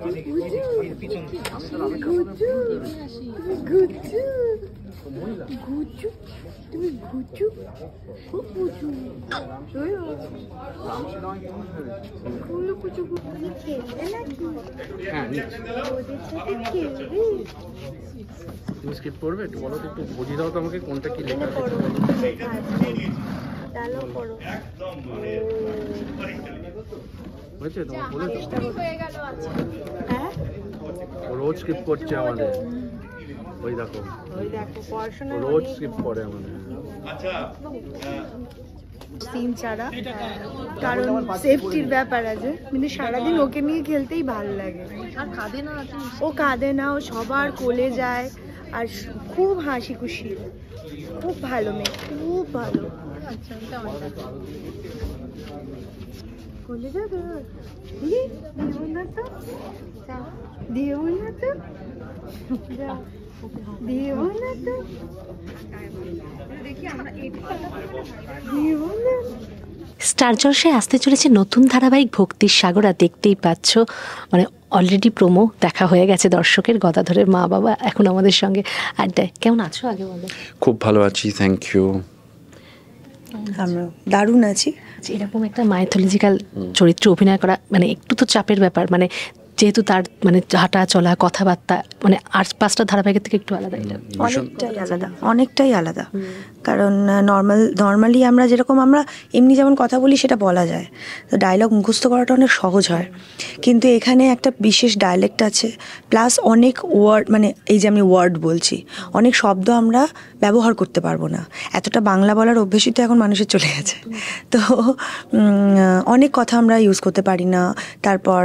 তুমি স্কিপ করবে একটু বলো, একটু বুঝিয়ে দাও তো আমাকে কোনটা কি লেখা হয়েছে তোমার বলে রোজ স্কিপ করছে আমাদের। ওই দেখো রোজ স্কিপ করে আমাদের। সিন ছাড়া কারণ সেফটির ব্যাপার আছে, কিন্তু সারাদিন ওকে নিয়ে খেলতেই ভালো লাগে। আর কাঁদে না, ও কাঁদে না, ও সবার কোলে যায় আর খুব হাসি খুশি, খুব ভালো মেয়ে, খুব ভালো। কোলে যাবে দেবো না তো, দেবো না তো, দেবো না। স্টার জলসায় আসতে চলেছে নতুন ধারাবাহিক ভক্তির সাগর, আর দেখতেই পাচ্ছ মানে অলরেডি প্রোমো দেখা হয়ে গেছে দর্শকের। গদাধরের মা বাবা এখন আমাদের সঙ্গে আড্ডায়। কেমন আছো আগে বলো? খুব ভালো আছি, থ্যাংক ইউ। আমরা দারুণ আছি। এরকম একটা মাইথোলজিক্যাল চরিত্রে অভিনয় করা মানে একটু তো চাপের ব্যাপার, মানে যেহেতু তার মানে হাঁটা চলা কথাবার্তা মানে আর পাঁচটা ধারাবাহিকের থেকে একটু আলাদা, অনেকটাই আলাদা। কারণ নর্মালি আমরা যেরকম আমরা এমনি যেমন কথা বলি সেটা বলা যায়, তো ডায়লগ মুখস্থ করাটা অনেক সহজ হয়, কিন্তু এখানে একটা বিশেষ ডায়ালেক্ট আছে, প্লাস অনেক ওয়ার্ড, মানে এই যে আমি ওয়ার্ড বলছি, অনেক শব্দ আমরা ব্যবহার করতে পারবো না, এতটা বাংলা বলার অভ্যেসই তো এখন মানুষের চলে গেছে, তো অনেক কথা আমরা ইউজ করতে পারি না। তারপর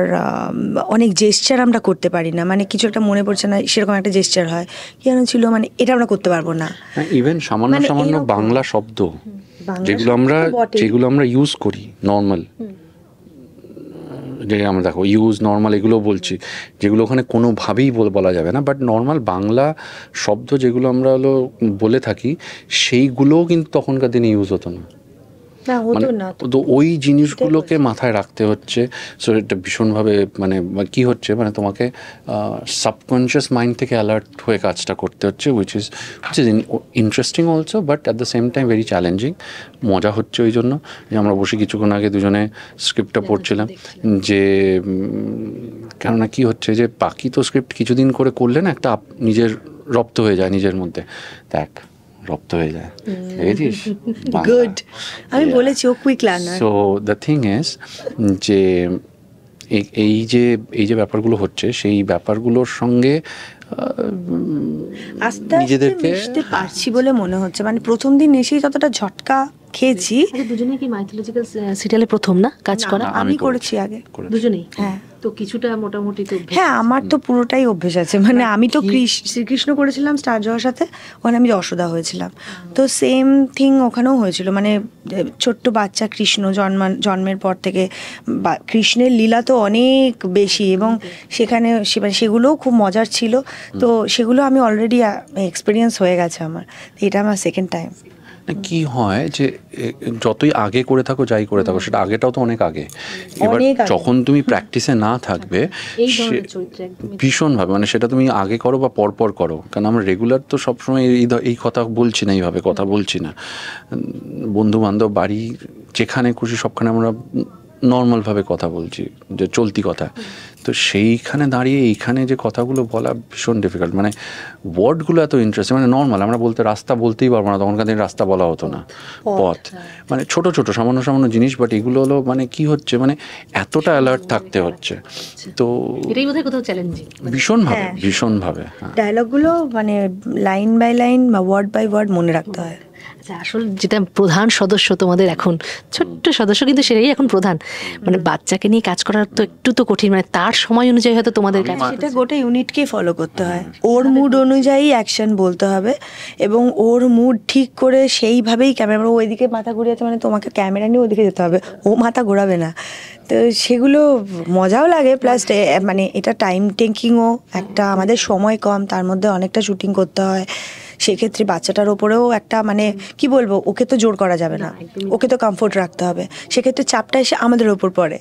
অনেক জেস্চার আমরা করতে পারি না, মানে কিছু একটা মনে পড়ছে না সেরকম একটা জেস্চার হয়, কেন ছিল মানে এটা আমরা করতে পারবো না। ইভেন সামান্য সামান্য বাংলা শব্দ যেগুলো আমরা ইউজ করি নর্মাল, যে আমরা দেখো ইউজ নর্মাল এগুলো বলছি, যেগুলো ওখানে কোনোভাবেই বলা যাবে না, বাট নর্মাল বাংলা শব্দ যেগুলো আমরা হলো বলে থাকি সেইগুলোও কিন্তু তখনকার দিনে ইউজ হতো না। তো ওই জিনিসগুলোকে মাথায় রাখতে হচ্ছে, সো এটা ভীষণভাবে মানে কি হচ্ছে মানে তোমাকে সাবকনশিয়াস মাইন্ড থেকে অ্যালার্ট হয়ে কাজটা করতে হচ্ছে, which is interesting also, but at the same time very challenging. মজা হচ্ছে ওই জন্য যে আমরা বসে কিছুক্ষণ আগে দুজনে স্ক্রিপ্টটা পড়ছিলাম, যে কেননা কি হচ্ছে যে বাকি তো স্ক্রিপ্ট কিছুদিন করে করলে না একটা নিজের রপ্ত হয়ে যায় নিজের মধ্যে, দেখ রপ্ত হয়ে যায়, বুঝেছিস? গুড, আমি বলেছি ও quick learner. So the thing is যে এই যে ব্যাপারগুলো হচ্ছে সেই ব্যাপারগুলোর সঙ্গে আস্তে আস্তে মিশতে পারছি বলে মনে হচ্ছে, মানে প্রথম দিন এসেই যতটা ঝটকা খেয়েছি। দুজনে কি মাইথোলজিক্যাল সিরিয়ালে প্রথম না কাজ করা? আমি করেছি আগে দুজনেই, হ্যাঁ। তো কিছুটা মোটামুটি তো হ্যাঁ, আমার তো পুরোটাই অভ্যেস আছে, মানে আমি তো শ্রীকৃষ্ণ করেছিলাম স্টার জলসার সাথে, ওখানে আমি যশোদা হয়েছিলাম, তো সেম থিং ওখানেও হয়েছিল, মানে ছোট্ট বাচ্চা কৃষ্ণ জন্মের পর থেকে কৃষ্ণের লীলা তো অনেক বেশি, এবং সেখানে সেগুলোও খুব মজার ছিল, তো সেগুলো আমি অলরেডি এক্সপিরিয়েন্স হয়ে গেছে আমার, এটা আমার সেকেন্ড টাইম। কি হয় যে যতই আগে করে থাকো যাই করে থাকো সেটা আগেটাও তো অনেক আগে, এবার যখন তুমি প্র্যাকটিসে না থাকবে ভীষণভাবে, মানে সেটা তুমি আগে করো বা পরপর করো, কারণ আমরা রেগুলার তো সবসময় এই কথা বলছি না, এইভাবে কথা বলছি না, বন্ধু বান্ধব বাড়ি যেখানে খুশি সবখানে আমরা নর্মালভাবে কথা বলছি, যে চলতি কথা, তো সেইখানে দাঁড়িয়ে এইখানে যে কথাগুলো বলা ভীষণ ডিফিকাল্ট, মানে ওয়ার্ডগুলো এত ইন্টারেস্টিং, মানে নর্মাল আমরা বলতে রাস্তা বলতেই পারবো না, তখনকার দিন রাস্তা বলা হতো না, পথ, মানে ছোটো ছোটো সামান্য সামান্য জিনিস, বাট এগুলো হলো মানে কি হচ্ছে মানে এতটা অ্যালার্ট থাকতে হচ্ছে, তো এটাই বোধহয় কোথাও চ্যালেঞ্জিং ভীষণভাবে। ডায়লগগুলো মানে লাইন বাই লাইন বা ওয়ার্ড বাই ওয়ার্ড মনে রাখতে হয়। আসল যেটা প্রধান সদস্য তোমাদের এখন, ছোট্ট সদস্য কিন্তু সেটাই এখন প্রধান, মানে বাচ্চাকে নিয়ে কাজ করার তো একটু তো কঠিন, মানে তার সময় অনুযায়ী হয়তো তোমাদের কাছে সেটা গোটা ইউনিটকে ফলো করতে হয়, ওর মুড অনুযায়ী অ্যাকশন বলতে হবে, এবং ওর মুড ঠিক করে সেইভাবেই ক্যামেরা, ওইদিকে মাথা ঘুরিয়ে মানে তোমাকে ক্যামেরা নিয়ে ওইদিকে যেতে হবে, ও মাথা ঘোরাবে না, তো সেগুলো মজাও লাগে, প্লাস মানে এটা টাইম টেকিংও একটা, আমাদের সময় কম, তার মধ্যে অনেকটা শুটিং করতে হয়, সেক্ষেত্রে বাচ্চাটার ওপরেও একটা মানে কি বলবো, ওকে তো জোর করা যাবে না, ওকে তো কমফোর্ট রাখতে হবে, সেক্ষেত্রে চাপটা এসে আমাদের ওপর পড়ে,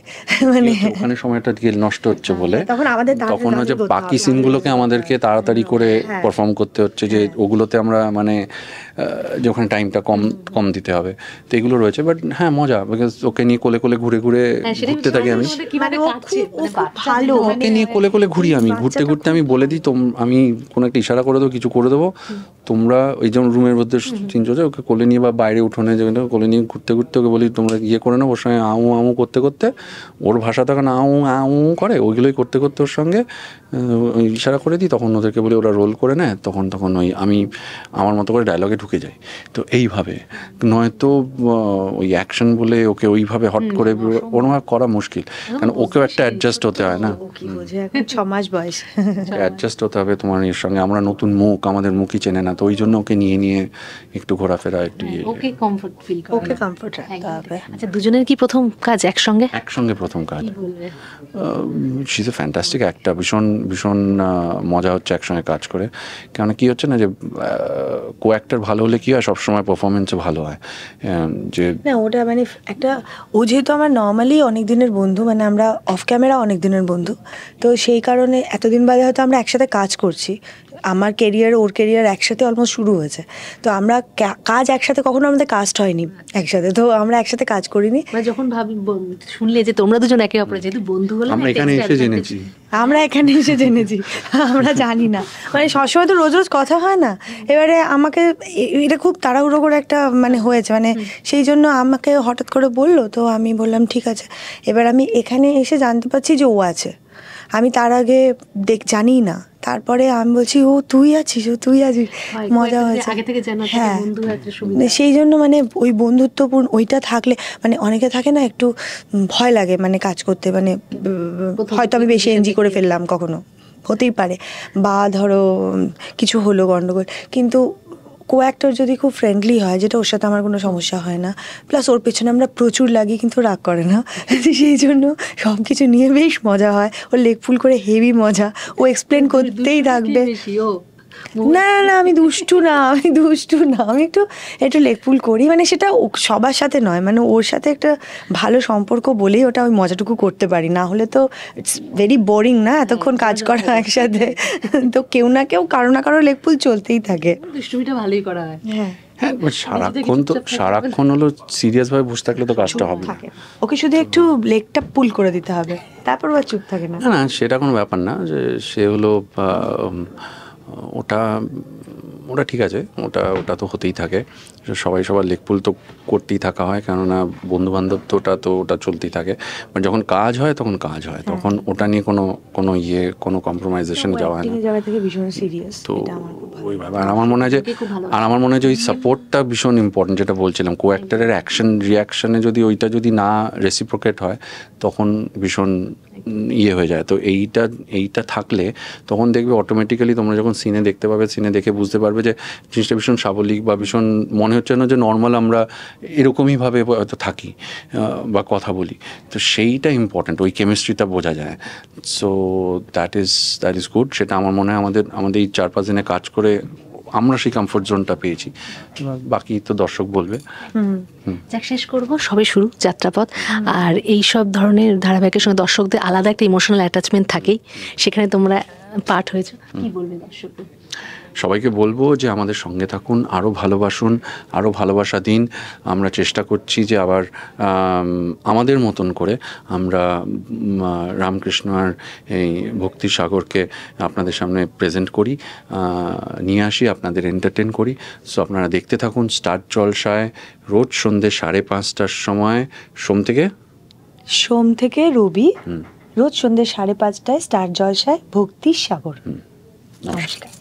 মানে ওখানে সময়টা নষ্ট হচ্ছে বলে তখন আমাদের তখন হচ্ছে বাকি সিনগুলোকে আমাদেরকে তাড়াতাড়ি করে পারফর্ম করতে হচ্ছে, যে ওগুলোতে আমরা মানে যখন টাইমটা কম কম দিতে হবে, তো এগুলো রয়েছে। বাট হ্যাঁ মজা, বিকজ ওকে নিয়ে কোলে কোলে ঘুরে ঘুরে ঘুরতে থাকি আমি, ওকে নিয়ে কোলে কোলে ঘুরি আমি, ঘুরতে ঘুরতে আমি বলে দিই আমি কোনো একটা ইশারা করে দেবো, কিছু করে দেবো, তোমরা ওই যেমন রুমের মধ্যে তিনজন ওকে কোলে নিয়ে বা বাইরে উঠোনে যেখানে কোলে নিয়ে ঘুরতে ঘুরতে ওকে বলি তোমরা ইয়ে করে নেবো, ওর সঙ্গে আউ আউ করতে করতে, ওর ভাষা তখন আউ আউ করে, ওইগুলোই করতে করতে ওর সঙ্গে ইশারা করে দিই, তখন ওদেরকে বলি ওরা রোল করে নেয়, তখন তখন ওই আমি আমার মতো করে ডায়লগে ঢুকে যাই। তো এইভাবে, নয়তো ওই অ্যাকশন বলে ওকে ওইভাবে হট করে ওনার করা মুশকিল, কারণ ওকেও একটা অ্যাডজাস্ট হতে হয় না, ছ মাস বয়স অ্যাডজাস্ট হতে হবে তোমার এর সঙ্গে, আমরা নতুন মুখ, আমাদের মুখই চেনে না, তো ওই জন্য ওকে নিয়ে নিয়ে একটু ঘোরাফেরা একটু ওকে কমফোর্ট ফিল করে, ওকে কমফোর্ট রাখতে হবে। আচ্ছা দুজনের কি প্রথম কাজ একসঙ্গে? একসঙ্গে প্রথম কাজ, she is a fantastic actor, ভীষণ ভীষণ মজা হচ্ছে একসঙ্গে কাজ করে, কারণ কি হচ্ছে না যে কো অ্যাক্টর ভালো হলে কি হয় সবসময় পারফরমেন্সও ভালো হয়, যে না ওটা মানে একটা, ও যেহেতু আমার নর্মালি অনেক দিনের বন্ধু, মানে আমরা অফ ক্যামেরা অনেক দিনের বন্ধু, তো সেই কারণে এতদিন বাদে হয়তো আমরা একসাথে কাজ করছি, আমার কেরিয়ার ওর কেরিয়ার একসাথে অলমোস্ট শুরু হয়েছে, তো আমরা কাজ একসাথে কখনো আমাদের কাস্ট হয়নি একসাথে, তো আমরা একসাথে কাজ করিনি, যখন ভাবি শুনলে যে তোমরা দুজন একে অপরের যেহেতু বন্ধু হলো, আমরা এখানে এসে জেনেছি, আমরা জানি না, মানে সবসময় তো রোজ রোজ কথা হয় না, এবারে আমাকে এটা খুব তাড়াহুড়ো করে একটা মানে হয়েছে, মানে সেই জন্য আমাকে হঠাৎ করে বললো, তো আমি বললাম ঠিক আছে, এবার আমি এখানে এসে জানতে পারছি যে ও আছে, আমি তার আগে জানি না, তারপরে আমি বলছি ও তুই আছিস, ও তুই আছিস, মজা হয়েছে। হ্যাঁ সেই জন্য মানে ওই বন্ধুত্বপূর্ণ ওইটা থাকলে, মানে অনেকে থাকে না একটু ভয় লাগে মানে কাজ করতে, মানে হয়তো আমি বেশি এনজি করে ফেললাম, কখনো হতেই পারে, বা ধরো কিছু হলো গন্ডগোল, কিন্তু কো অ্যাক্টর যদি খুব ফ্রেন্ডলি হয়, যেটা ওর সাথে আমার কোনো সমস্যা হয় না, প্লাস ওর পেছনে আমরা প্রচুর লাগি কিন্তু রাগ করে না, সেই জন্য সব কিছু নিয়ে বেশ মজা হয়, ওর লেগ ফুল করে হেভি মজা, ও এক্সপ্লেন করতেই থাকবে, না না আমি দুষ্টু না, আমি একটু লেকপুল করি, মানে সেটা সবার সাথে নয়, মানে ওর সাথে একটা ভালো সম্পর্ক বলেই ওটা ওই মজাটুকু করতে পারি, না হলে তো ইটস ভেরি বোরিং না এতক্ষণ কাজ করা একসাথে, তো কেউ না কেউ কারো না কারো লেকপুল চলতেই থাকে, দুষ্টুমিটা ভালোই করা হয়। হ্যাঁ হ্যাঁ সারাক্ষণ তো সারাক্ষণ হলো সিরিয়াস ভাবে বসে থাকলে তো কাজটা হবে না, ওকে শুধু একটু লেগটা পুল করে দিতে হবে, তারপর ও চুপ থাকে না, না সেটা কোনো ব্যাপার না, যে সে হলো ওটা ওটা ঠিক আছে, ওটা ওটা তো হতেই থাকে, সবাই সবার লেকপুল তো করতেই থাকা হয়, কেননা বন্ধুবান্ধব তো ওটা চলতেই থাকে, বাট যখন কাজ হয় তখন কাজ হয়, তখন ওটা নিয়ে কোনো ইয়ে কোনো কম্প্রোমাইজেশন যাওয়া হয় না, তো ওইভাবে। আর আমার মনে হয় যে ওই সাপোর্টটা ভীষণ ইম্পর্টেন্ট, যেটা বলছিলাম কো অ্যাক্টরের অ্যাকশন রিয়াকশানে যদি ওইটা যদি না রেসিপ্রোকেট হয় তখন ভীষণ ইয়ে হয়ে যায়, তো এইটা থাকলে তখন দেখবে অটোমেটিক্যালি তোমরা যখন সিনে দেখতে পাবে, সিনে দেখে বুঝতে পারবে যে জিনিসটা ভীষণ সাবলীল বা ভীষণ মনে হচ্ছে না যে নর্মাল আমরা এরকমইভাবে হয়তো থাকি বা কথা বলি, তো সেইটা ইম্পর্ট্যান্ট, ওই কেমিস্ট্রিটা বোঝা যায়, সো দ্যাট ইজ গুড, সেটা আমার মনে হয় আমাদের এই 4-5 দিনে কাজ করে আমরা সেই কমফোর্ট জোনটা পেয়েছি, বাকি তো দর্শক বলবে। যাক শেষ করবো, সবে শুরু যাত্রাপথ, আর এই সব ধরনের ধারাবাহিকের সঙ্গে দর্শকদের আলাদা একটা ইমোশনাল অ্যাটাচমেন্ট থাকেই, সেখানে তোমরা পার্ট হয়েছো, কি বলবে দর্শকদের? সবাইকে বলবো যে আমাদের সঙ্গে থাকুন, আরও ভালোবাসুন, আরও ভালোবাসা দিন, আমরা চেষ্টা করছি যে আবার আমাদের মতন করে আমরা রামকৃষ্ণ আর এই ভক্তি সাগরকে আপনাদের সামনে প্রেজেন্ট করি, নিয়ে আসি, আপনাদের এন্টারটেন করি, সো আপনারা দেখতে থাকুন স্টার জলসায় রোজ সন্ধ্যে 5:30টার সময়, সোম থেকে রবি, রোজ সন্ধ্যে 5:30টায় স্টার জলসায় ভক্তি সাগর। নমস্কার।